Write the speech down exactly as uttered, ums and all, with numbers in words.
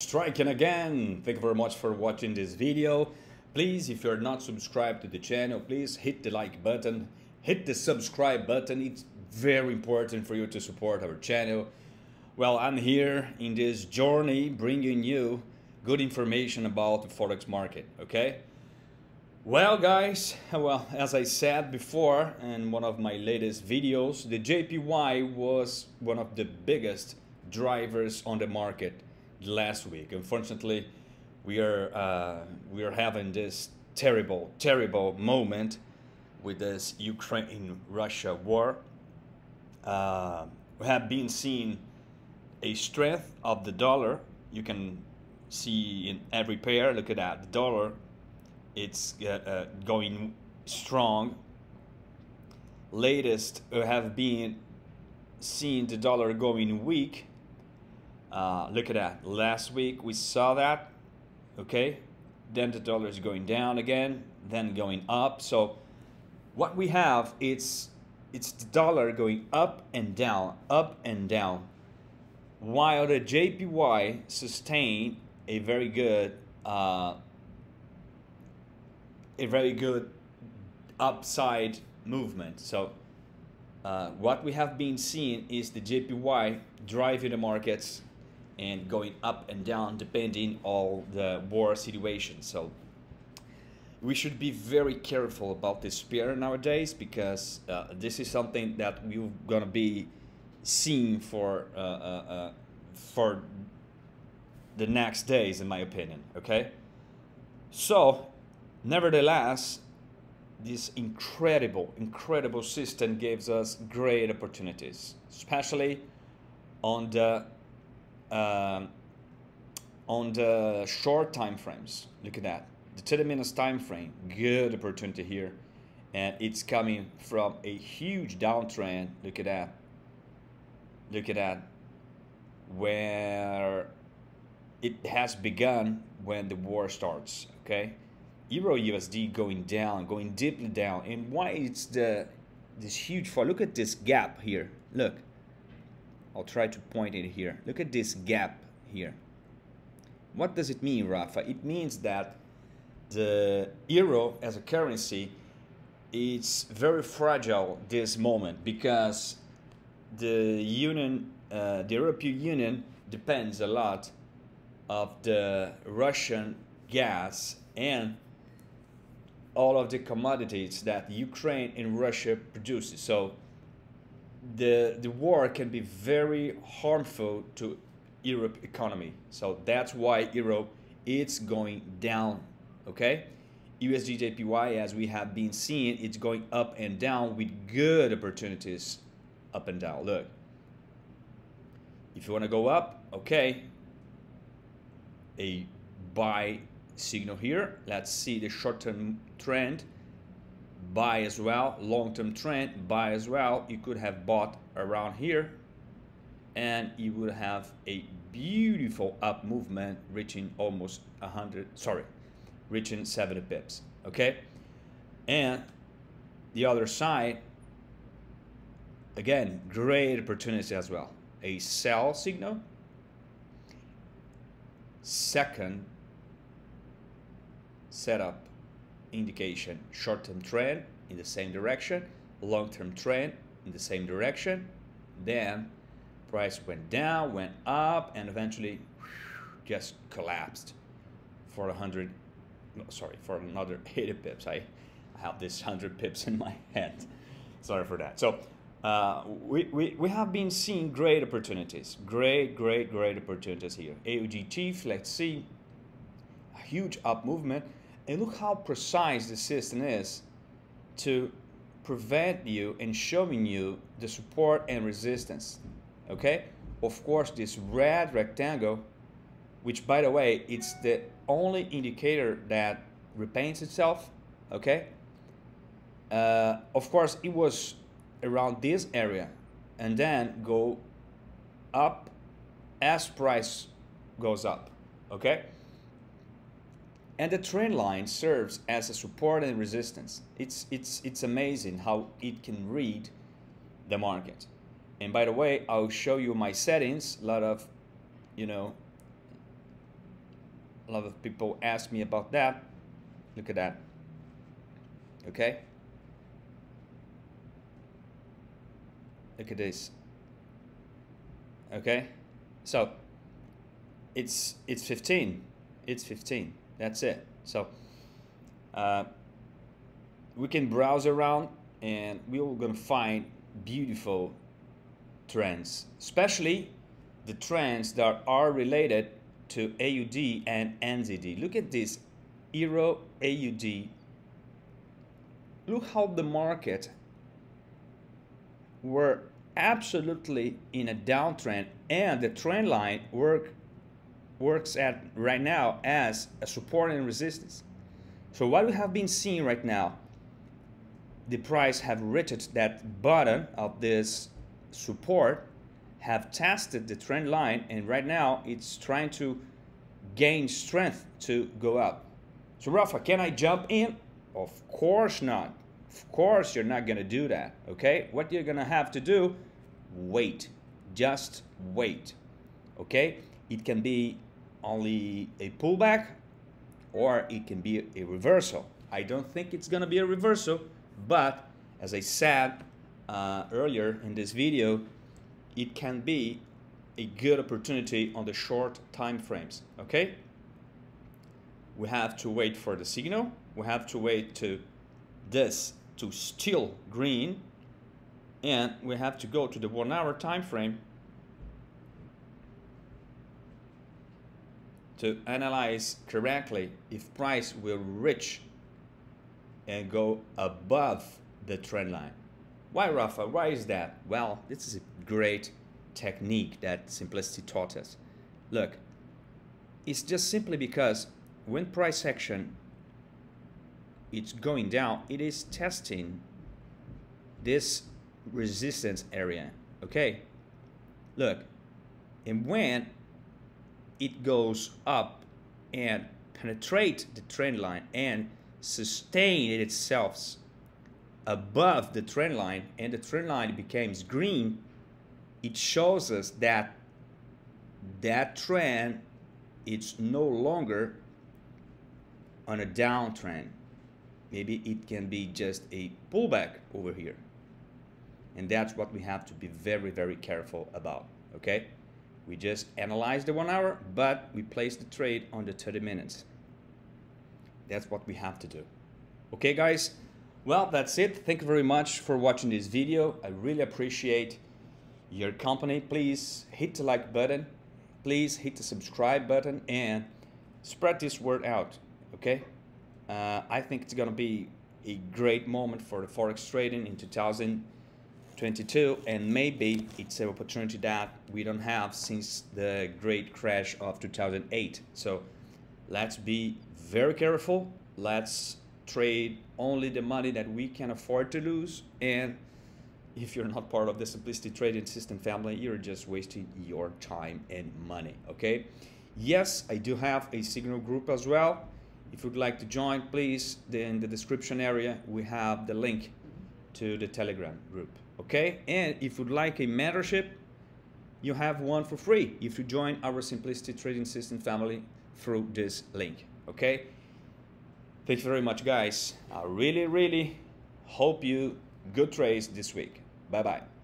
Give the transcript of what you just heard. Striking again. Thank you very much for watching this video. Please, if you're not subscribed to the channel, please hit the like button, hit the subscribe button. It's very important for you to support our channel. Well, I'm here in this journey bringing you good information about the forex market. Okay, well guys, well, as I said before in one of my latest videos, the J P Y was one of the biggest drivers on the market last week. Unfortunately, we are uh, we are having this terrible terrible moment with this Ukraine-Russia war. Uh, we have been seeing a strength of the dollar. You can see in every pair, look at that, the dollar, it's uh, uh, going strong. Latest, we have been seeing the dollar going weak. Uh, look at that, last week we saw that, okay, then the dollar is going down again, then going up. So what we have, it's it's the dollar going up and down, up and down, while the J P Y sustained a very good uh, a very good upside movement. So uh, what we have been seeing is the J P Y driving the markets and going up and down depending on the war situation. So we should be very careful about this pair nowadays, because uh, this is something that we're gonna be seeing for uh, uh, for the next days, in my opinion. Okay, so nevertheless, this incredible incredible system gives us great opportunities, especially on the Uh, on the short time frames. Look at that, the thirty minutes time frame, good opportunity here, and it's coming from a huge downtrend. Look at that, look at that, where it has begun when the war starts. Okay, Euro U S D going down, going deeply down. And why it's the this huge fall? Look at this gap here. Look, I'll try to point it here. Look at this gap here. What does it mean, Rafa? It means that the euro as a currency, it's very fragile this moment, because the union, uh, the European Union depends a lot of the Russian gas and all of the commodities that Ukraine and Russia produces. So the the war can be very harmful to Europe economy. So that's why Europe it's going down. Okay, U S D J P Y, as we have been seeing, it's going up and down with good opportunities up and down. Look, if you want to go up, okay, a buy signal here. Let's see the short-term trend, buy as well, long-term trend, buy as well. You could have bought around here and you would have a beautiful up movement, reaching almost one hundred, sorry, reaching seventy pips. Okay, and the other side, again, great opportunity as well, a sell signal, second setup indication, short-term trend in the same direction, long-term trend in the same direction. Then price went down, went up, and eventually just collapsed for one hundred, no, sorry, for another eighty pips. I have this one hundred pips in my head, sorry for that. So uh, we, we, we have been seeing great opportunities, great great great opportunities here. A U G Chief, let's see a huge up movement. And look how precise the system is to prevent you and showing you the support and resistance. Okay, of course, this red rectangle, which by the way, it's the only indicator that repaints itself. Okay, uh, of course, it was around this area and then go up as price goes up. Okay, and the trend line serves as a support and resistance. It's it's it's amazing how it can read the market. And by the way, I'll show you my settings. A lot of, you know, A lot of people ask me about that. Look at that. Okay. Look at this. Okay. So it's it's fifteen. It's fifteen. That's it. So uh, we can browse around and we're gonna find beautiful trends, especially the trends that are related to A U D and N Z D. Look at this Euro A U D. Look how the market were absolutely in a downtrend, and the trend line work works at right now as a support and resistance. So what we have been seeing right now, the price have reached that bottom of this support, have tested the trend line, and right now it's trying to gain strength to go up. So Rafa, can I jump in? Of course not. Of course you're not gonna do that. Okay, what you're gonna have to do, wait, just wait. Okay, it can be only a pullback or it can be a reversal. I don't think it's gonna be a reversal, but as I said uh, earlier in this video, it can be a good opportunity on the short time frames. Okay, we have to wait for the signal. We have to wait to this to still green, and we have to go to the one hour time frame to analyze correctly if price will reach and go above the trend line. Why, Rafa? Why is that? Well, this is a great technique that Simplicity taught us. Look, it's just simply because when price action it's going down, it is testing this resistance area. Okay, look, and when it goes up and penetrate the trend line and sustain it itself above the trend line, and the trend line becomes green, it shows us that that trend it's no longer on a downtrend. Maybe it can be just a pullback over here, and that's what we have to be very very careful about. Okay, we just analyze the one hour, but we place the trade on the thirty minutes. That's what we have to do. Okay guys, well, that's it. Thank you very much for watching this video. I really appreciate your company. Please hit the like button, please hit the subscribe button, and spread this word out. Okay, Uh, I think it's going to be a great moment for the forex trading in two thousand twenty-two, and maybe it's an opportunity that we don't have since the great crash of two thousand eight. So let's be very careful. Let's trade only the money that we can afford to lose, and if you're not part of the Simplicity Trading System family, you're just wasting your time and money. Okay, yes, I do have a signal group as well. If you'd like to join, please, in the description area, we have the link to the Telegram group, okay? And if you'd like a mentorship, you have one for free if you join our Simplicity Trading System family through this link, okay? Thank you very much, guys. I really, really hope you good trades this week. Bye-bye.